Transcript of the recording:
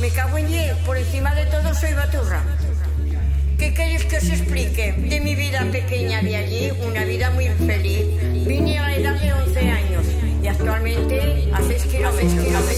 Me cago en diez, por encima de todo soy baturra. ¿Qué queréis que os explique? De mi vida pequeña de allí, una vida muy infeliz. Vine a la edad de 11 años y actualmente a 6 kilómetros.